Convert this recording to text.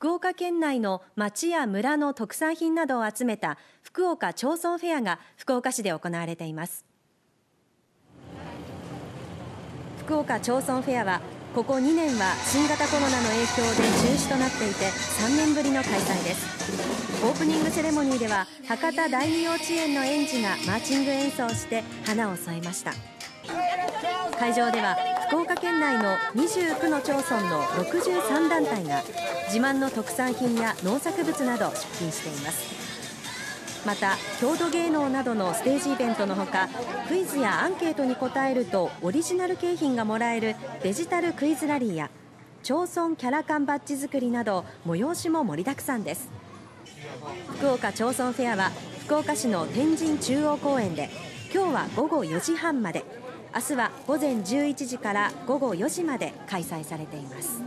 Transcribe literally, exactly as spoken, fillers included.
福岡県内の町や村の特産品などを集めた福岡町村フェアが福岡市で行われています。福岡町村フェアはここにねんは新型コロナの影響で中止となっていてさんねんぶりの開催です。オープニングセレモニーでは博多第二幼稚園の園児がマーチング演奏して花を添えました。会場では福岡県内のにじゅうきゅうの町村のろくじゅうさん団体が自慢の特産品や農作物など出品しています。また郷土芸能などのステージイベントのほか、クイズやアンケートに答えるとオリジナル景品がもらえるデジタルクイズラリーや町村キャラ缶バッジ作りなど催しも盛りだくさんです。福岡町村フェアは福岡市の天神中央公園で今日は午後よじはんまで、明日は午前じゅういちじから午後よじまで開催されています。